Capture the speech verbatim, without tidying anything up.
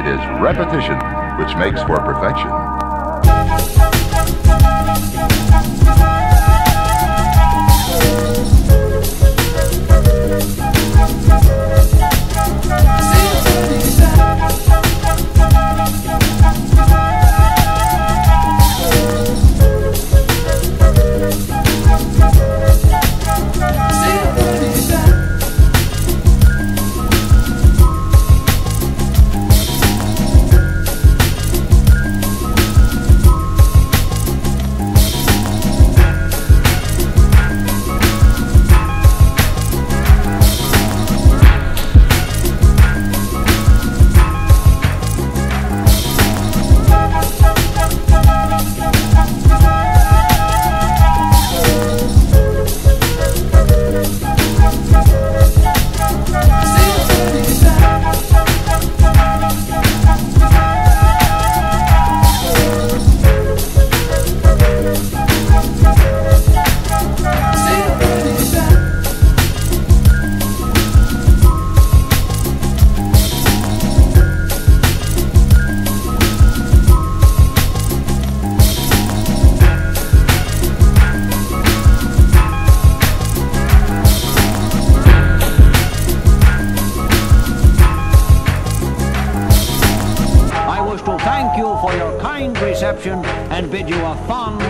It is repetition which makes for perfection. To thank you for your kind reception and bid you a fond